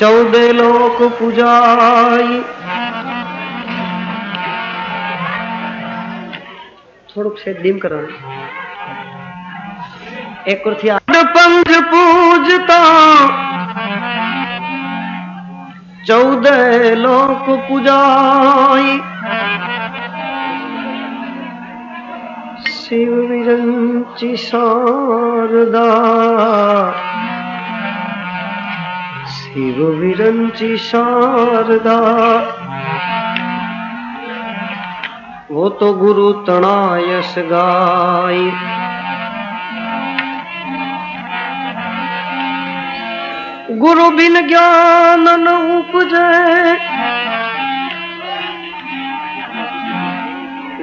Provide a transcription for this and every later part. चौदह लोक पुजाई। थोड़क से डीम करो एक और पंज पूजता चौदह लोक पुजाई। शिव विरंची शारदा शिव विरंची शारदा वो तो गुरु तनायस गाय। गुरु बिन ज्ञान न उपजे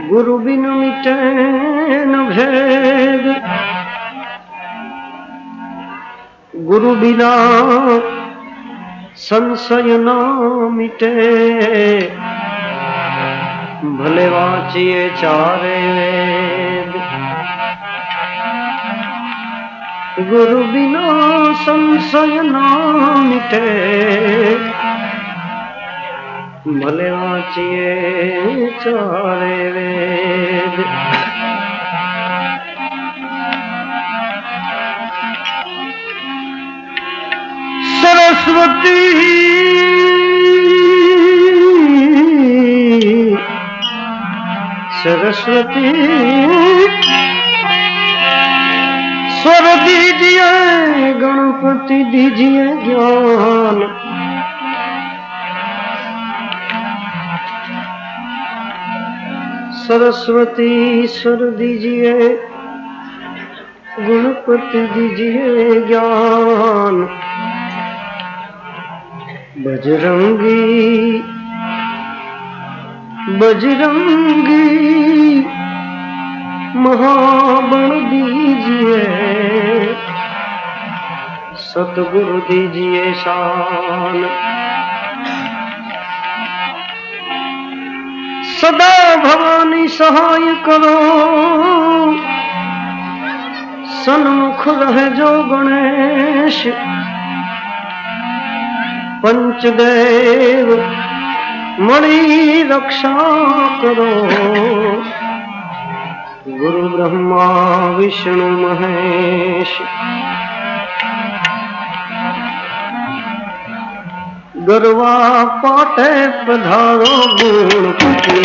गुरु बिन मिटे न भेद गुरु बिना संशय न मिटे भले वाचिए चारे वेद। गुरु बिना संशय न मिटे भले वाचिए चारे वेद। सरस्वती सरस्वती स्वर दीजिए गणपति दीजिए ज्ञान। सरस्वती स्वर दीजिए गणपति दीजिए ज्ञान। बजरंगी बजरंगी महाबण दीजिए सतगुरु दीजिए शान। सदा भवानी सहाय करो सन्मुख रहे जो गणेश। पंचदेव मणि रक्षा करो गुरु ब्रह्मा विष्णु महेश। गरवा पाटे पधारो गुणपति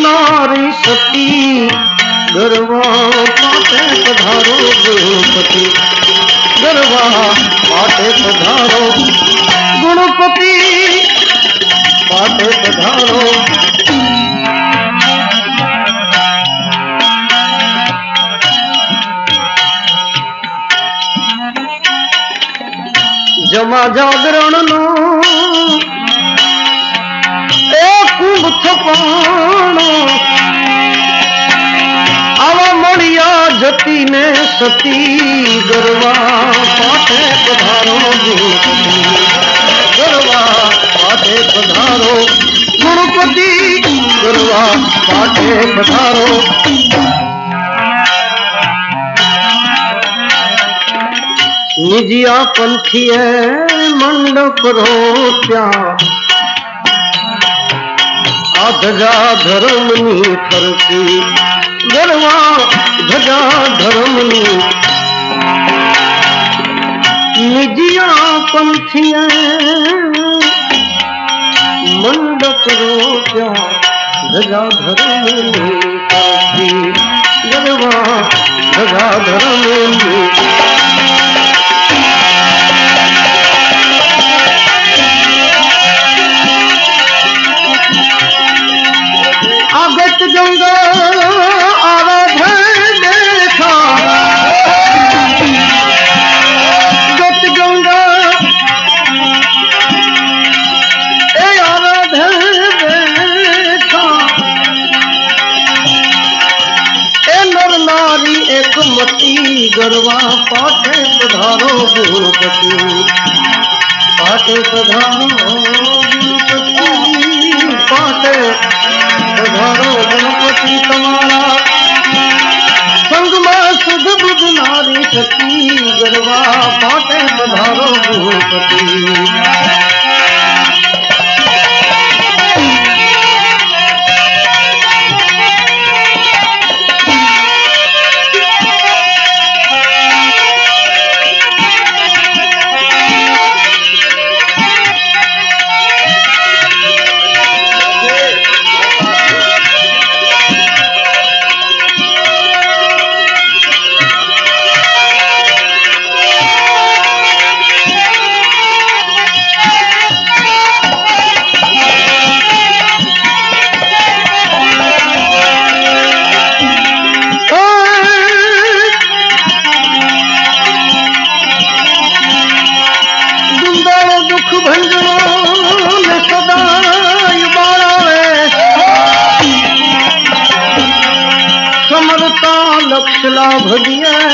नारी सती गरबा पाटे पधारो गुणपति। गरबा पाटे पधारो गुणपति पाटे पधारो। जमा जागरण नो कुंभ थपाणो आवा मणिया जती ने सती। गरबा पाटे पधारो गुणपति गरबा पाटे पधारो गुणपति। गरबा पाटे पधारो निजिया पंथीय मंडप रोप्या आधजा धर्मनी फरती। गरवा धजा धर्मनी निजिया पंथीय मंडप रोप्या धजा धर्मनी फरती। गरवा धजा धर्मनी गंगा आराधन देखा गरबा पाटे पधारो गुरुपति, पाटे पधारो गुरुपति, पाटे पधारो गुरुपति। तुम्हारा संग में सुध बुध नारी शक्ति, गरबा पाटे पधारो गुरुपति। भगिया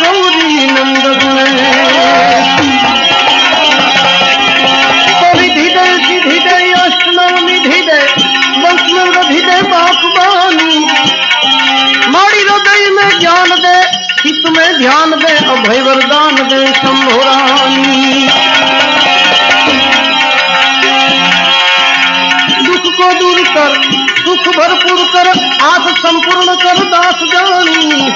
गौरी नंद निधि अष्टम निधि वैष्णव निधि बागवानी मारी हृदय में ज्ञान दे, चित्त में ध्यान दे, अभय वरदान दे शंभोरानी। सुख भरपूर कर, आस संपूर्ण कर दास जानी।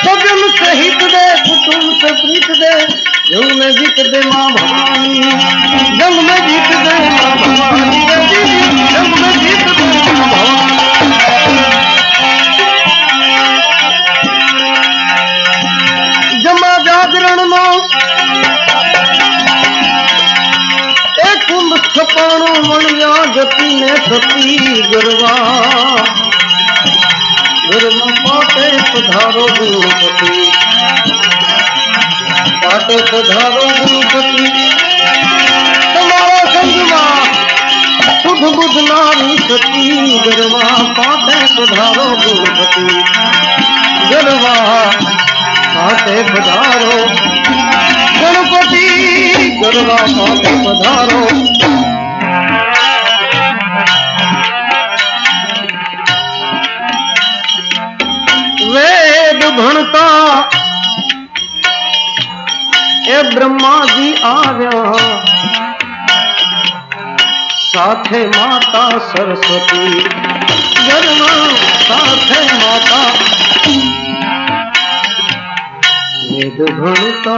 सजन सहित दे, कुटुंब से प्रीत दे, जग में जीत दे माँ भवानी, जग में जीत दे माँ भवानी, जग में जीत दे माँ भवानी। जमा जागरण नो छपाणो मणिया गति ने सती, गरबा गरबा पाटे पधारो गुरुपति, पाटे पधारो गुरुपति। तुम्हारा संगमा शुभ बुध नारी सती, गरबा पाटे पधारो गुरुपति, गरबा पाटे पधारो गणपति, गरबा पाटे पधारो। भणता ए ब्रह्मा जी आव्या, साथे माता सरस्वती, गरबा साथे माता। वेद भणता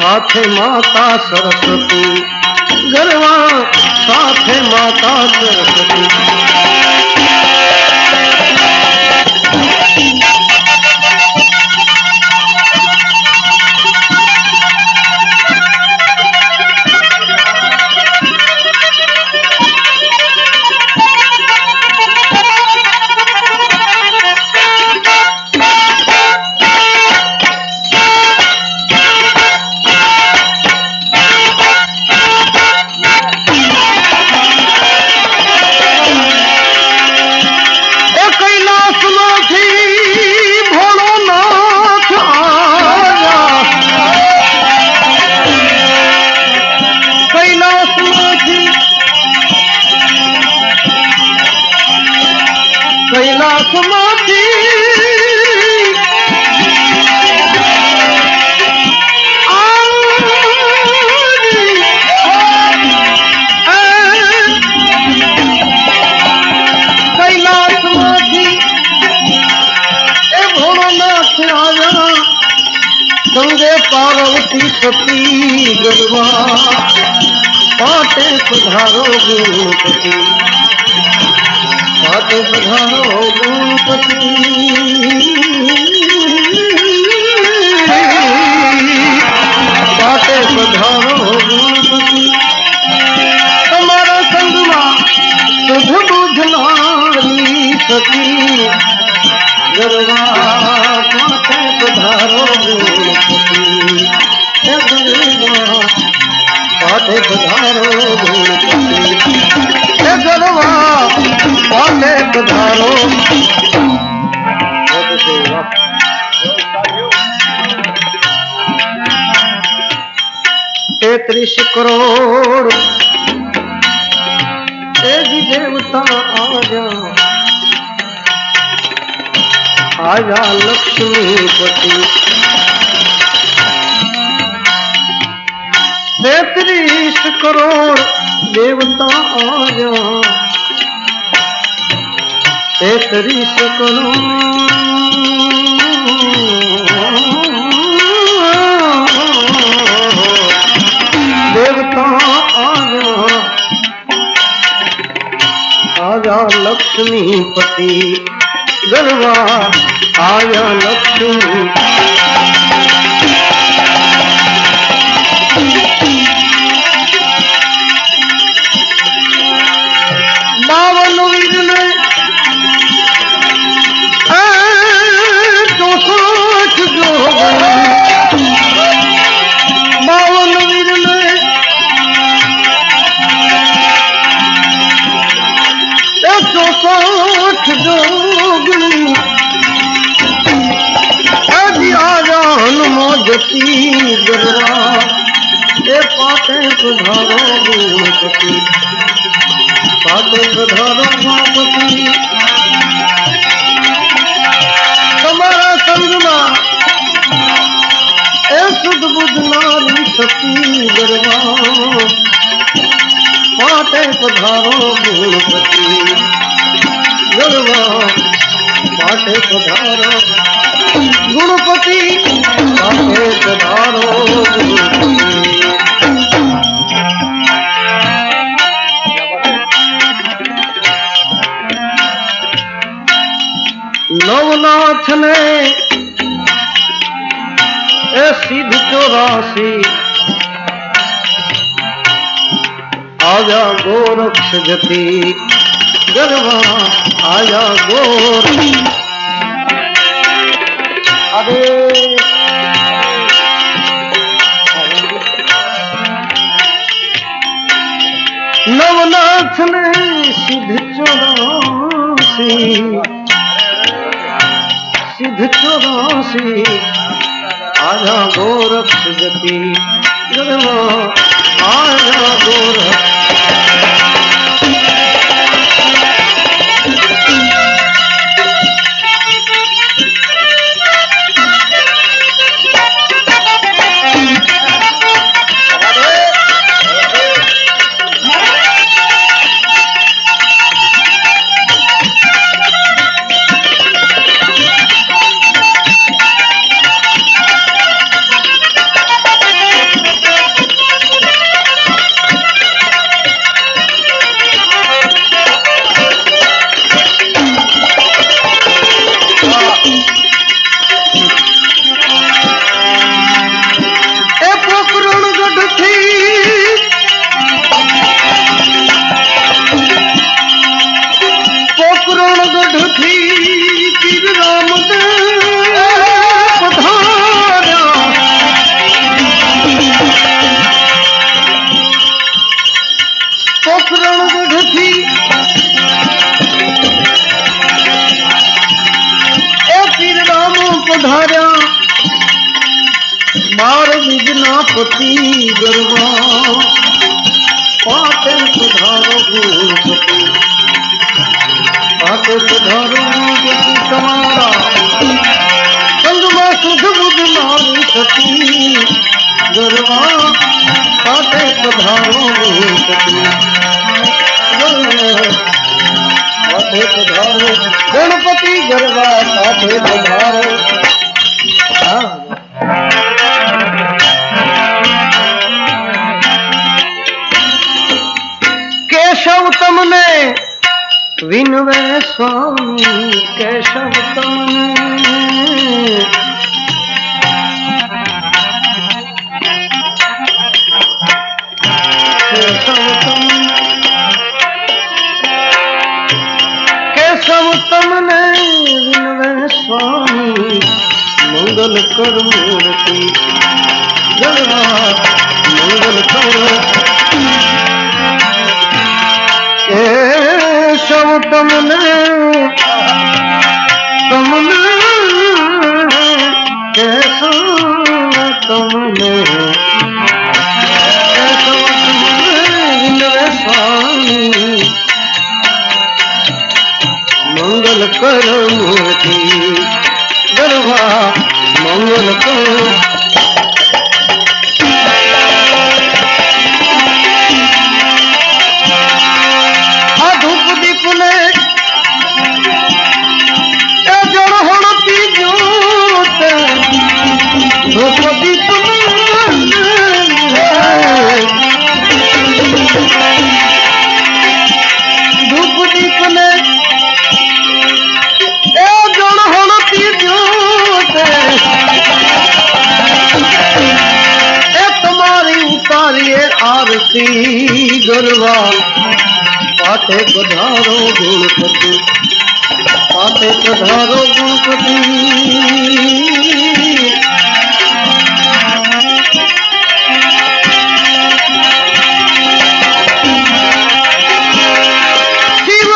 साथे माता सरस्वती, गरबा साथे माता सरस्वती। गरबा पाटे पधारो गुरुपति, पाटे पधारो गुरुपति, पाटे पधारो गुरुपति। तुम्हारा संगमा तेत्रिश करोड़ तेजी देवता आजा लक्ष्मीपति तेत्रिश करोड़ देवता आजा तेत्रिश करोड़ लक्ष्मीपति गरबा आया लक्ष्मी बावन विघ्न तो सोच जो बावन विघ्न सोठ जोगनी अभी आ जान मोजती गरबा ए पाते सुधारो गुणपति पाते सुधारो गुणपति तुम्हारा संगमा ए सुध बुध नारी सती गरबा पाते सुधारो गुणपति पाटे पधारो गुणपति पाटे पधारो नवनाथ ने सिद्ध चौरासी आजा गोरक्ष जती गरबा आया गोरी अरे नवनाथ ने सिद्ध चौरासी आया गोरक्ष जती गरबा आया गोरक्ष गणपति गरबा पाटे पधारो केशव तुमने विनवे स्वामी केशव तुमने मंगल कर मूर्ति जगना मंगल कर ए सब तुमने कैसा तुमने मंगल कर मूर्ति मंगल कर गरबा पाठे पधारो गुणपति पाठे पधारो गुणपति शिव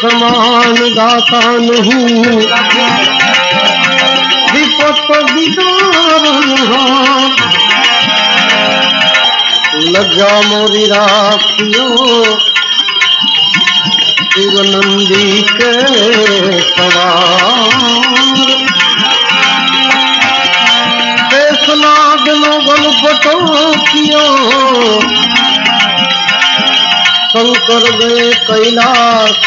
समान दाता नहीं समान दाता नहीं विपत विदारण लगा मोरी राखियो शिवनंदी के सवार देशनाग नो बल पटो कियो शंकर गए कैलाश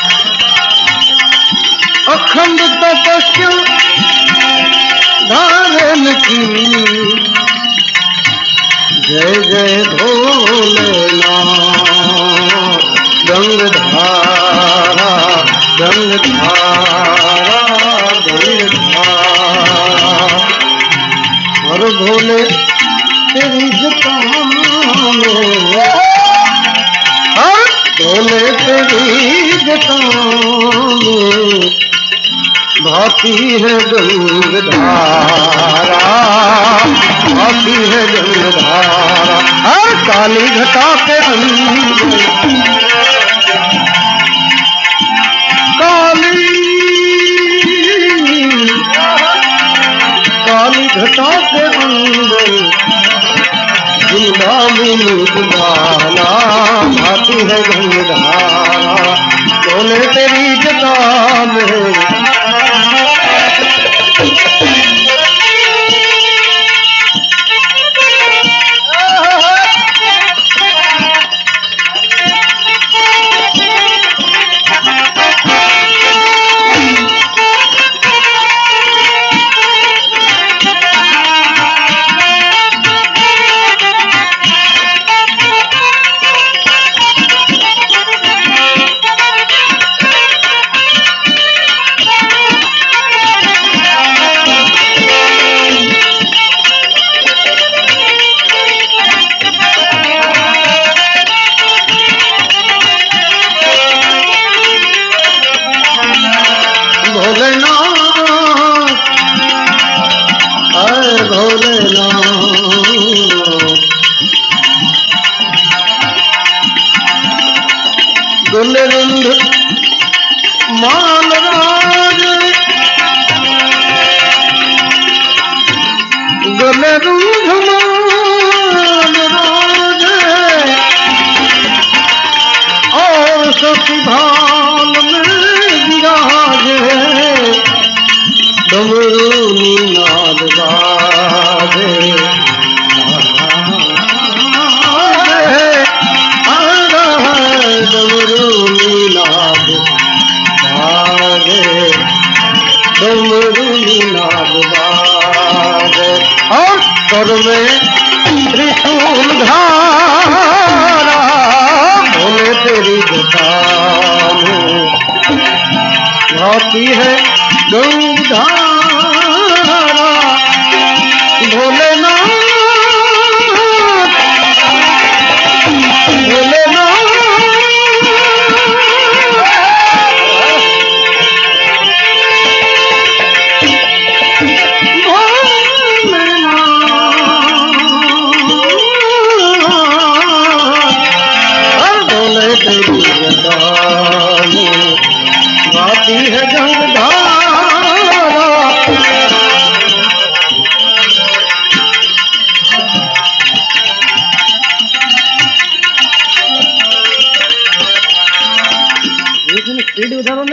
अखंड तपस्या धारण की जय जय भोलेनाथ गंगधारा गंगधारा गंगधारा और भोले तेरी जटा में और भोले तेरी जटा में भाती है गंगधारा भाती है गंगधारा हर काली घटा के अंदर काली काली घटा के अंदर जिंदा मिलना भाती है गंगधारा भोले तेरी जटा में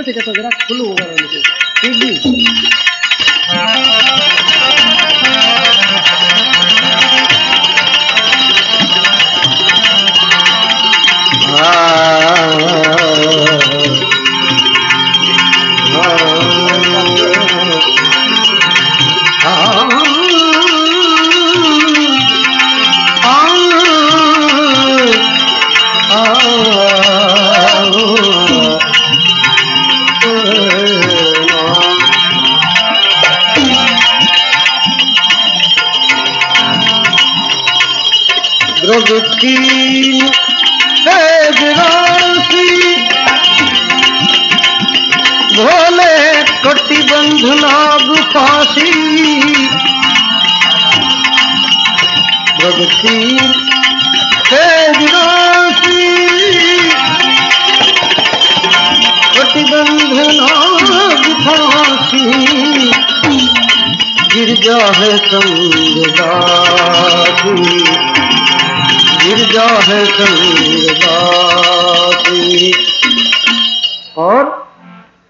ना थे तो जरा खुल होगा भोले कटी बंधनाग फांसी भगती तेजरासी कटी बंधनाग फांसी गिरजा है संगदासी गिरजा है संगदासी। और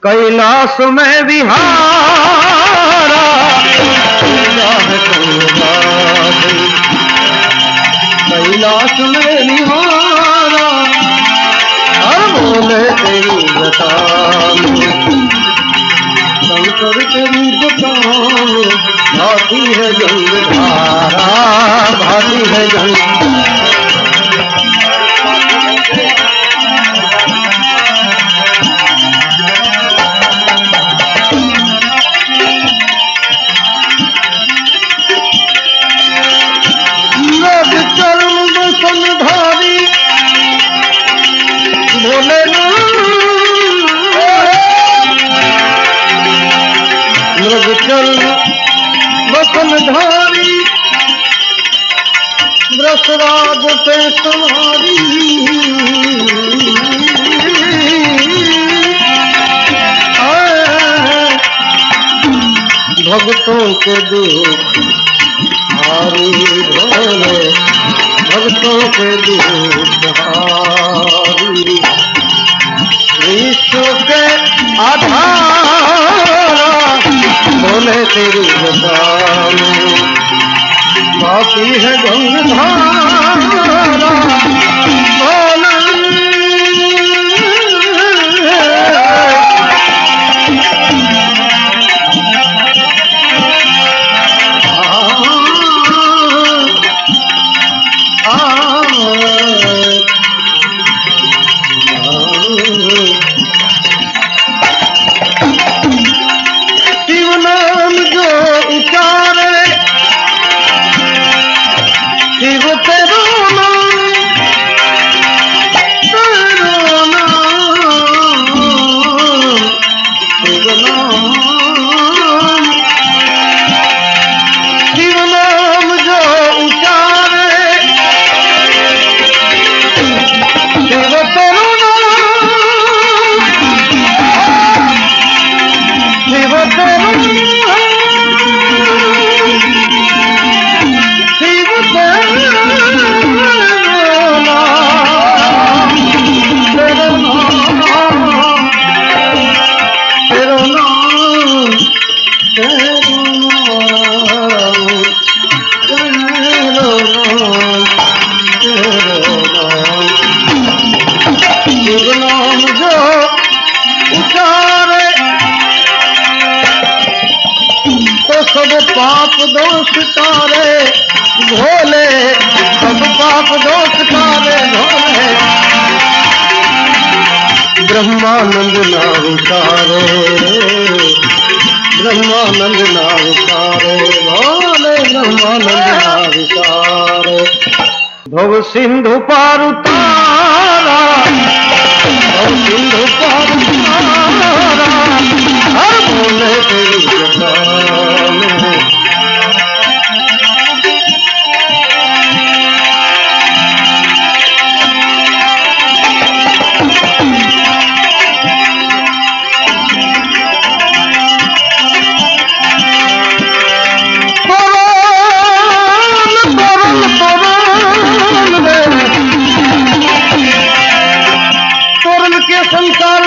कैलाश में विहारा गिरजा है संगदासी कैलाश में विहारा हर भोले तेरी जटा में शंकर तेरी जटा में भाती है जंग धारा भाती है जंग धारी ब्रसराग पे तुम्हारी भगतों के दुख हारी भोले भगतों के दुख हारी विश्व के आधारा भोले तेरी जटा भाती है जंग धारा पाप दोष तारे भोले सब पाप दोष तारे भोले ब्रह्मानंद नाम तारे ब्रह्मानंद नाम तारे भोले ब्रह्मानंद नाम तारे भव सिंधु पार उतारा भव सिंधु पार उतारा हर भोले तेरी जटा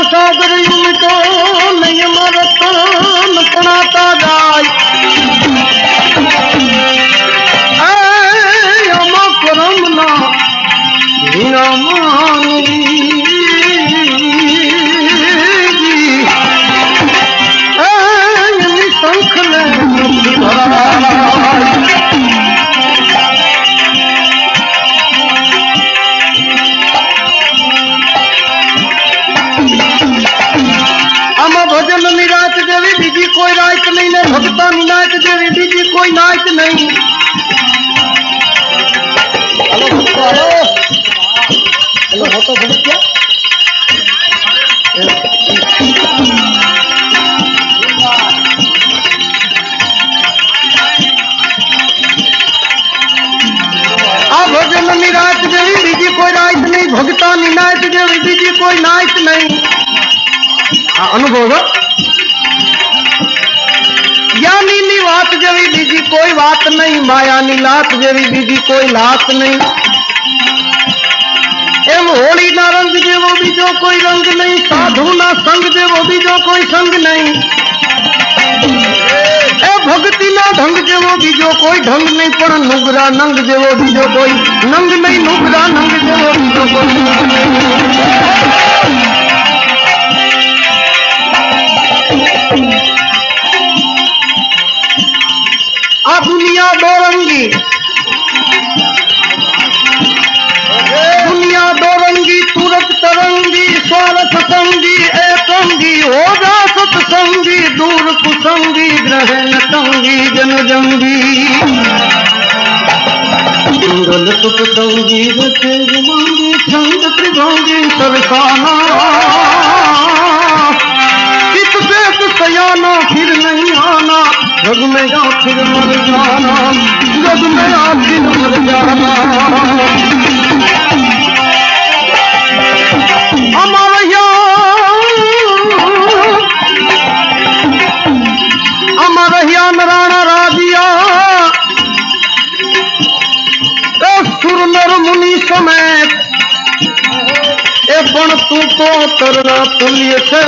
सागर युग को अल्लाह विनायत देवे बीजी कोई नायत नहीं। हेलो हेलो हेलो होता बोल क्या आ भजन निरात देवी बीजी कोई नायत नहीं, भगता निनायत देवी बीजी कोई नायत नहीं। हाँ अनुभव यानी निवात जेवी बीजी कोई बात नहीं, माया निलात जेवी बीजी कोई लात नहीं। एवं होली ना रंग जेवो बीजो कोई रंग नहीं, साधु ना संग जेवो बीजो कोई संग नहीं। ए भक्ति ना ढंग जेवो बीजो कोई ढंग नहीं, पर नुगरा नंग जेवो बीजो कोई नंग नहीं। नुगरा नंग जेवो बीजो कोई नंग नहीं। आ दुनिया दो रंगी, दुनिया दो रंगी, तुरत तरंगी, स्वार्थ संगी, एतंगी, हो जा सतसंगी, दूर कुसंगी, ग्रहण तंगी, जन जंगी। मंगल सुख तंगी, बचे मांगी, छंद त्रिभंगी, सरसाना चित से सयाना, फिर नहीं आना, जग में आखिर मर जाना, जग में आखिर मर जाना। हमारे यहाँ हमारे यहाँ नारायण राजिया सुर नर मुनि समेत ए पण तू तो करना तुल्य से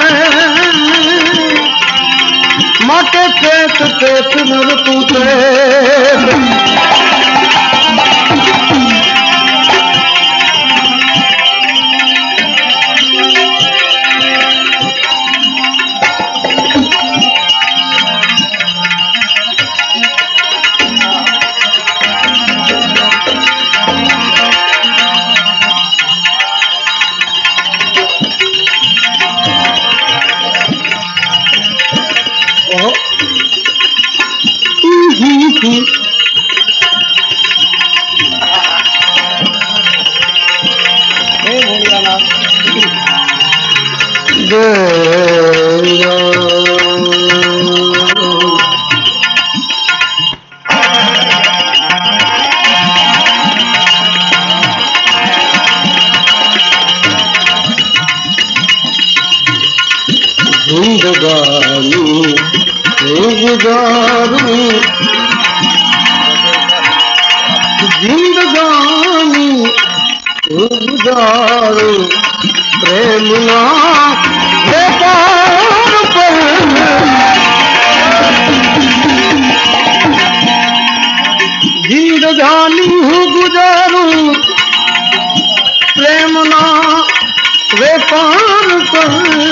माटे पेट पेट नर पूते प्रेम ना व्यापार पर